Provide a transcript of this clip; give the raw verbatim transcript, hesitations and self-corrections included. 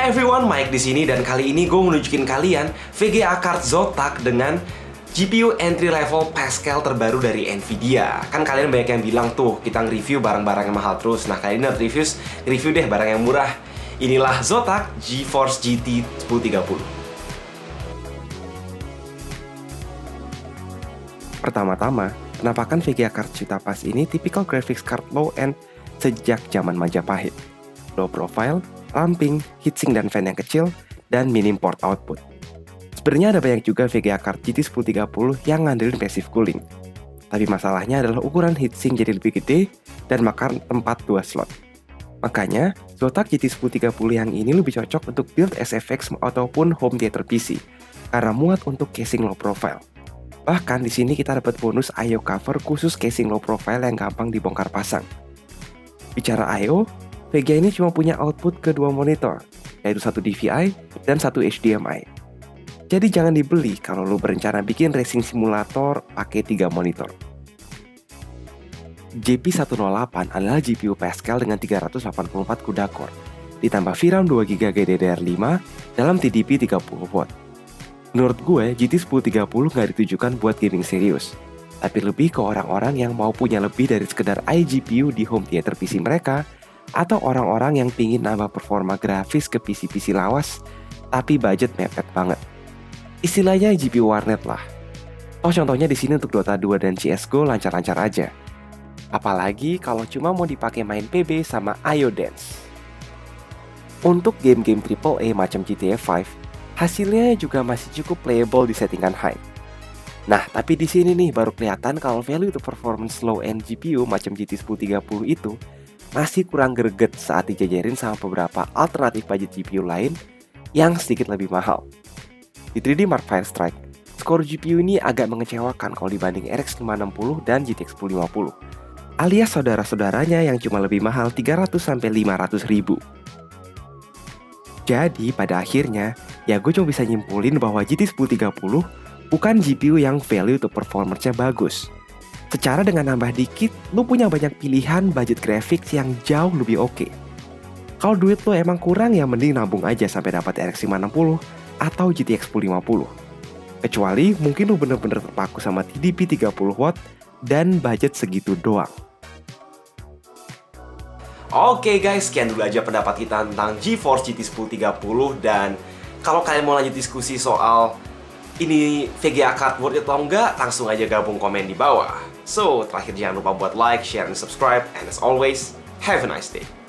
Hi everyone, Mike di sini dan kali ini gue menunjukin kalian V G A card Zotac dengan G P U entry level Pascal terbaru dari Nvidia. Kan kalian banyak yang bilang tuh kita nge-review barang-barang yang mahal terus. Nah, kalian harus review, review deh barang yang murah. Inilah Zotac GeForce G T sepuluh tiga puluh. Pertama-tama, penampakan V G A card Citapas ini tipikal graphics card low-end sejak zaman Majapahit. Low profile, ramping, heatsink dan fan yang kecil, dan minim port output. Sebenarnya ada banyak juga V G A card G T sepuluh tiga puluh yang ngandelin passive cooling. Tapi masalahnya adalah ukuran heatsink jadi lebih gede dan makan tempat dua slot. Makanya, Zotac G T sepuluh tiga puluh yang ini lebih cocok untuk build S F X ataupun home theater P C, karena muat untuk casing low profile. Bahkan di sini kita dapat bonus I O cover khusus casing low profile yang gampang dibongkar pasang. Bicara I O, V G A ini cuma punya output kedua monitor, yaitu satu D V I dan satu H D M I. Jadi jangan dibeli kalau lo berencana bikin racing simulator pakai tiga monitor. G P seratus delapan adalah G P U Pascal dengan tiga ratus delapan puluh empat CUDA Core, ditambah V RAM dua giga G D D R lima dalam T D P tiga puluh watt. Menurut gue, G T sepuluh tiga puluh nggak ditujukan buat gaming serius, tapi lebih ke orang-orang yang mau punya lebih dari sekedar iGPU di home theater P C mereka, atau orang-orang yang pingin nambah performa grafis ke P C-P C lawas, tapi budget mepet banget. Istilahnya G P U warnet lah. Oh, contohnya di sini untuk Dota dua dan C S G O lancar-lancar aja. Apalagi kalau cuma mau dipakai main P B sama I O Dance. Untuk game-game triple A macam G T A lima, hasilnya juga masih cukup playable di settingan high. Nah, tapi di sini nih baru kelihatan kalau value to performance low-end G P U macam G T sepuluh tiga puluh itu masih kurang greget saat dijajarin sama beberapa alternatif budget G P U lain yang sedikit lebih mahal. Di three D Mark Firestrike, skor G P U ini agak mengecewakan kalau dibanding R X lima enam puluh dan G T X sepuluh lima puluh, alias saudara-saudaranya yang cuma lebih mahal tiga ratus sampai lima ratus ribu. Jadi pada akhirnya, ya gue cuma bisa nyimpulin bahwa G T sepuluh tiga puluh bukan G P U yang value to performance-nya bagus. Secara dengan nambah dikit, lo punya banyak pilihan budget graphics yang jauh lebih oke. Kalau duit lo emang kurang, ya mending nabung aja sampai dapat R X lima enam puluh atau G T X sepuluh lima puluh. Kecuali mungkin lo bener-bener terpaku sama T D P tiga puluh watt dan budget segitu doang. Oke okay guys, sekian dulu aja pendapat kita tentang GeForce G T sepuluh tiga puluh. Dan kalau kalian mau lanjut diskusi soal ini V G A card worth it atau enggak, langsung aja gabung komen di bawah. So, terakhir jangan lupa buat like, share, and subscribe. And as always, have a nice day.